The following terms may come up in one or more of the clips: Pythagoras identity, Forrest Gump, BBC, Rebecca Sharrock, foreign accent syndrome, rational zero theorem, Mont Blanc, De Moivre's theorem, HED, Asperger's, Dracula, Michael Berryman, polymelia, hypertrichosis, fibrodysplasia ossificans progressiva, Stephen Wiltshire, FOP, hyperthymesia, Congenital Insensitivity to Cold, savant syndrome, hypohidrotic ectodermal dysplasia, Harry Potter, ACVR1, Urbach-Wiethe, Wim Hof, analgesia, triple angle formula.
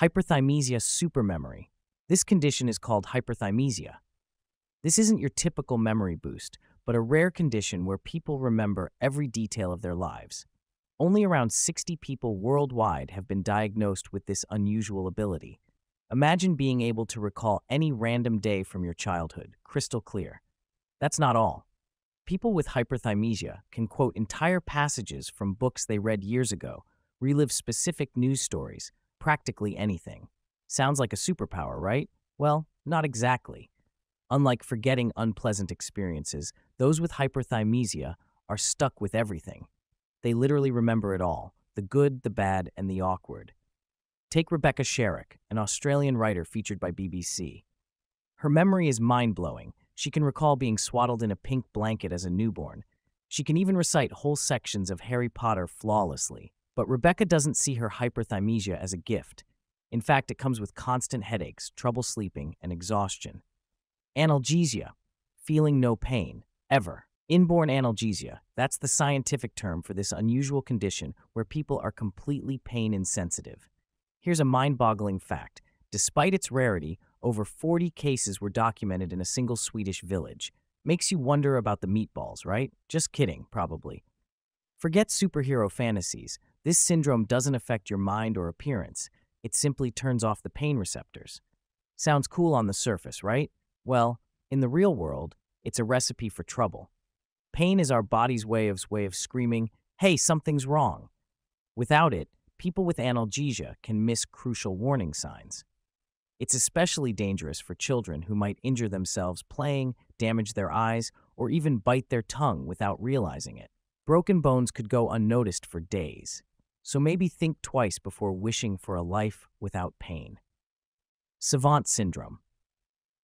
hyperthymesia supermemory. This condition is called hyperthymesia. This isn't your typical memory boost, but a rare condition where people remember every detail of their lives. Only around 60 people worldwide have been diagnosed with this unusual ability. Imagine being able to recall any random day from your childhood, crystal clear. That's not all. People with hyperthymesia can quote entire passages from books they read years ago, relive specific news stories, practically anything. Sounds like a superpower, right? Well, not exactly. Unlike forgetting unpleasant experiences, those with hyperthymesia are stuck with everything. They literally remember it all, the good, the bad, and the awkward. Take Rebecca Sharrock, an Australian writer featured by BBC. Her memory is mind-blowing. She can recall being swaddled in a pink blanket as a newborn. She can even recite whole sections of Harry Potter flawlessly. But Rebecca doesn't see her hyperthymesia as a gift. In fact, it comes with constant headaches, trouble sleeping, and exhaustion. Analgesia, feeling no pain, ever. Inborn analgesia, that's the scientific term for this unusual condition where people are completely pain insensitive. Here's a mind-boggling fact. Despite its rarity, over 40 cases were documented in a single Swedish village. Makes you wonder about the meatballs, right? Just kidding, probably. Forget superhero fantasies. This syndrome doesn't affect your mind or appearance. It simply turns off the pain receptors. Sounds cool on the surface, right? Well, in the real world, it's a recipe for trouble. Pain is our body's way of screaming, "Hey, something's wrong." Without it, people with analgesia can miss crucial warning signs. It's especially dangerous for children who might injure themselves playing, damage their eyes, or even bite their tongue without realizing it. Broken bones could go unnoticed for days. So maybe think twice before wishing for a life without pain. Savant syndrome.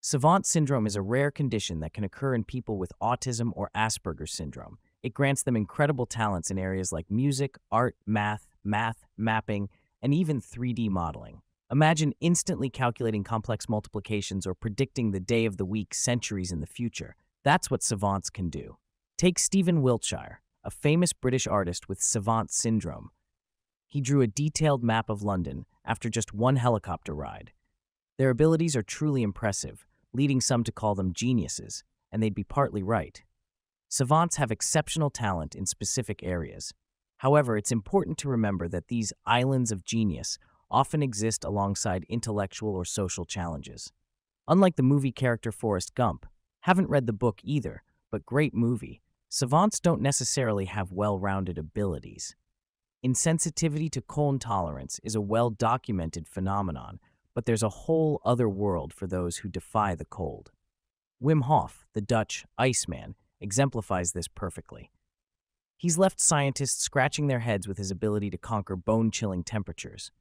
Savant syndrome is a rare condition that can occur in people with autism or Asperger's syndrome. It grants them incredible talents in areas like music, art, math, mapping, and even 3D modeling. Imagine instantly calculating complex multiplications or predicting the day of the week centuries in the future. That's what savants can do. Take Stephen Wiltshire, a famous British artist with savant syndrome. He drew a detailed map of London after just one helicopter ride. Their abilities are truly impressive, leading some to call them geniuses, and they'd be partly right. Savants have exceptional talent in specific areas. However, it's important to remember that these islands of genius often exist alongside intellectual or social challenges. Unlike the movie character Forrest Gump, haven't read the book either, but great movie, savants don't necessarily have well-rounded abilities. Insensitivity to cone tolerance is a well-documented phenomenon, but there's a whole other world for those who defy the cold. Wim Hof, the Dutch Iceman, exemplifies this perfectly. He's left scientists scratching their heads with his ability to conquer bone-chilling temperatures.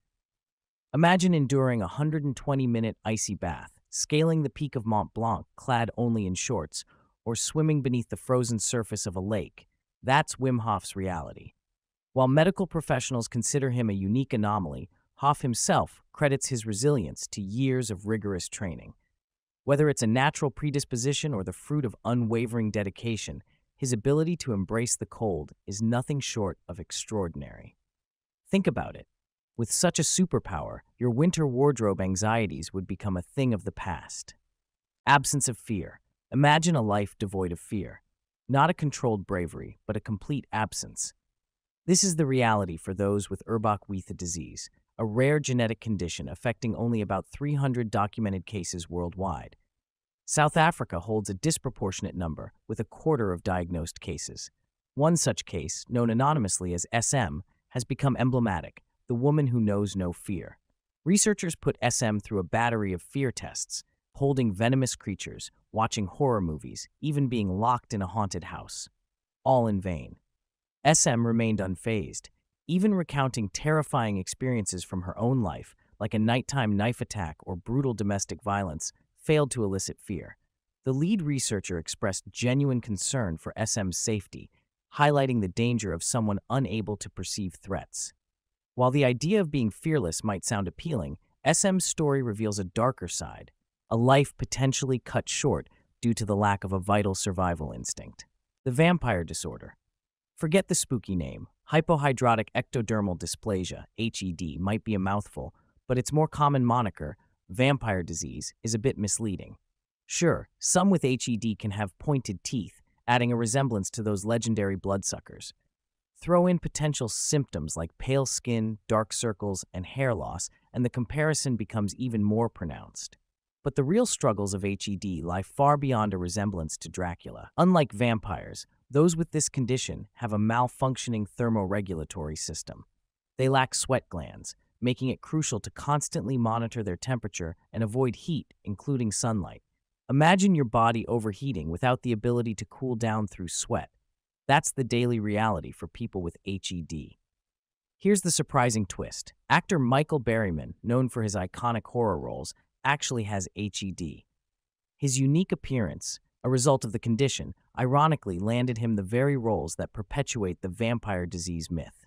Imagine enduring a 120-minute icy bath, scaling the peak of Mont Blanc clad only in shorts, or swimming beneath the frozen surface of a lake. That's Wim Hof's reality. While medical professionals consider him a unique anomaly, Hof himself credits his resilience to years of rigorous training. Whether it's a natural predisposition or the fruit of unwavering dedication, his ability to embrace the cold is nothing short of extraordinary. Think about it. With such a superpower, your winter wardrobe anxieties would become a thing of the past. Absence of fear. Imagine a life devoid of fear. Not a controlled bravery, but a complete absence. This is the reality for those with Urbach-Wiethe disease, a rare genetic condition affecting only about 300 documented cases worldwide. South Africa holds a disproportionate number, with a quarter of diagnosed cases. One such case, known anonymously as SM, has become emblematic, the woman who knows no fear. Researchers put SM through a battery of fear tests, holding venomous creatures, watching horror movies, even being locked in a haunted house. All in vain. SM remained unfazed, even recounting terrifying experiences from her own life, like a nighttime knife attack or brutal domestic violence, failed to elicit fear. The lead researcher expressed genuine concern for SM's safety, highlighting the danger of someone unable to perceive threats. While the idea of being fearless might sound appealing, SM's story reveals a darker side, a life potentially cut short due to the lack of a vital survival instinct. The vampire disorder. Forget the spooky name. Hypohidrotic ectodermal dysplasia, HED, might be a mouthful, but its more common moniker, vampire disease, is a bit misleading. Sure, some with HED can have pointed teeth, adding a resemblance to those legendary bloodsuckers. Throw in potential symptoms like pale skin, dark circles, and hair loss, and the comparison becomes even more pronounced. But the real struggles of HED lie far beyond a resemblance to Dracula. Unlike vampires, those with this condition have a malfunctioning thermoregulatory system. They lack sweat glands, making it crucial to constantly monitor their temperature and avoid heat, including sunlight. Imagine your body overheating without the ability to cool down through sweat. That's the daily reality for people with HED. Here's the surprising twist. Actor Michael Berryman, known for his iconic horror roles, actually has HED. His unique appearance, a result of the condition, ironically landed him the very roles that perpetuate the vampire disease myth.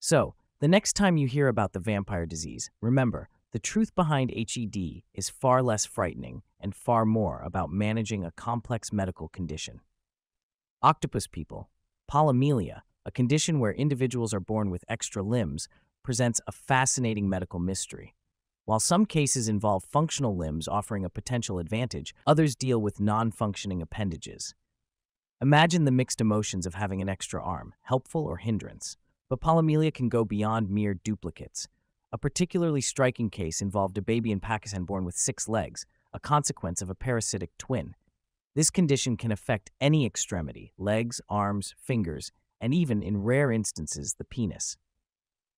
So, the next time you hear about the vampire disease, remember, the truth behind HED is far less frightening and far more about managing a complex medical condition. Octopus people, polymelia, a condition where individuals are born with extra limbs, presents a fascinating medical mystery. While some cases involve functional limbs offering a potential advantage, others deal with non-functioning appendages. Imagine the mixed emotions of having an extra arm, helpful or hindrance. But polymelia can go beyond mere duplicates. A particularly striking case involved a baby in Pakistan born with 6 legs, a consequence of a parasitic twin. This condition can affect any extremity, legs, arms, fingers, and even, in rare instances, the penis.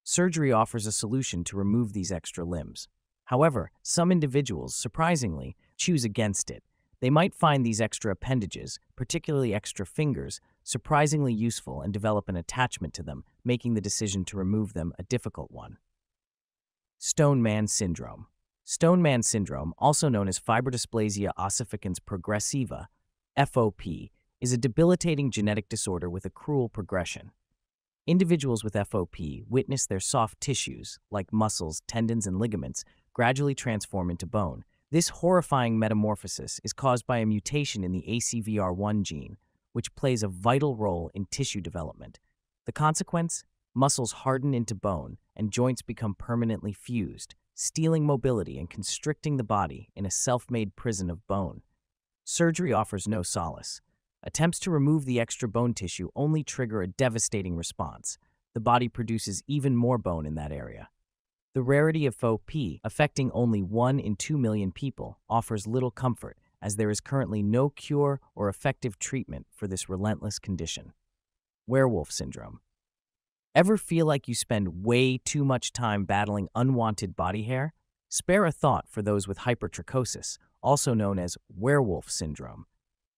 Surgery offers a solution to remove these extra limbs. However, some individuals, surprisingly, choose against it. They might find these extra appendages, particularly extra fingers, surprisingly useful and develop an attachment to them, making the decision to remove them a difficult one. Stone Man syndrome. Stone Man syndrome, also known as fibrodysplasia ossificans progressiva, FOP, is a debilitating genetic disorder with a cruel progression. Individuals with FOP witness their soft tissues, like muscles, tendons, and ligaments, gradually transform into bone. This horrifying metamorphosis is caused by a mutation in the ACVR1 gene, which plays a vital role in tissue development. The consequence? Muscles harden into bone, and joints become permanently fused, stealing mobility and constricting the body in a self-made prison of bone. Surgery offers no solace. Attempts to remove the extra bone tissue only trigger a devastating response. The body produces even more bone in that area. The rarity of FOP, affecting only 1 in 2 million people, offers little comfort, as there is currently no cure or effective treatment for this relentless condition. Werewolf syndrome. Ever feel like you spend way too much time battling unwanted body hair? Spare a thought for those with hypertrichosis, also known as werewolf syndrome.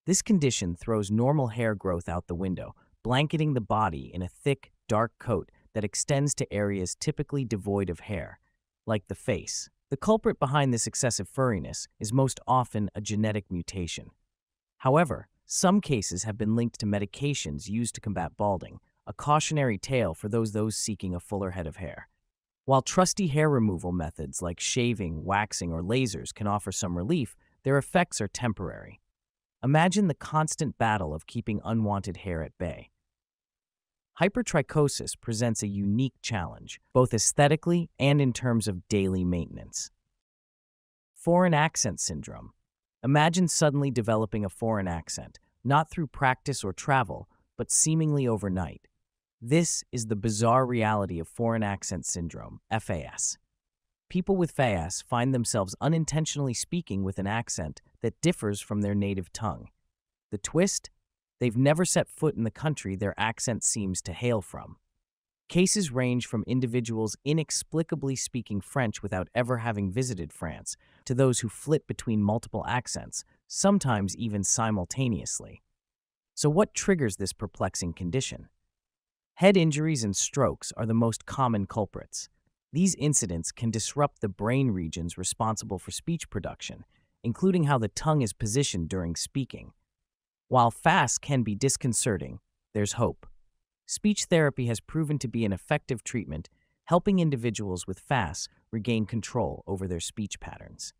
This condition throws normal hair growth out the window, blanketing the body in a thick, dark coat that extends to areas typically devoid of hair, like the face. The culprit behind this excessive furriness is most often a genetic mutation. However, some cases have been linked to medications used to combat balding, a cautionary tale for those seeking a fuller head of hair. While trusty hair removal methods like shaving, waxing, or lasers can offer some relief, their effects are temporary. Imagine the constant battle of keeping unwanted hair at bay. Hypertrichosis presents a unique challenge, both aesthetically and in terms of daily maintenance. Foreign accent syndrome. Imagine suddenly developing a foreign accent, not through practice or travel, but seemingly overnight. This is the bizarre reality of foreign accent syndrome, FAS. People with FAS find themselves unintentionally speaking with an accent that differs from their native tongue. The twist? They've never set foot in the country their accent seems to hail from. Cases range from individuals inexplicably speaking French without ever having visited France, to those who flit between multiple accents, sometimes even simultaneously. So what triggers this perplexing condition? Head injuries and strokes are the most common culprits. These incidents can disrupt the brain regions responsible for speech production, including how the tongue is positioned during speaking. While FAS can be disconcerting, there's hope. Speech therapy has proven to be an effective treatment, helping individuals with FAS regain control over their speech patterns.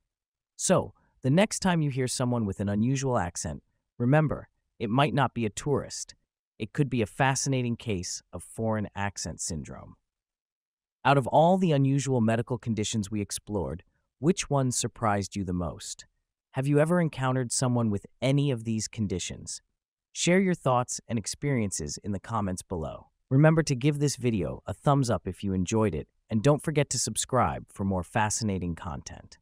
So, the next time you hear someone with an unusual accent, remember, it might not be a tourist. It could be a fascinating case of foreign accent syndrome. Out of all the unusual medical conditions we explored, which one surprised you the most? Have you ever encountered someone with any of these conditions? Share your thoughts and experiences in the comments below. Remember to give this video a thumbs up if you enjoyed it, and don't forget to subscribe for more fascinating content.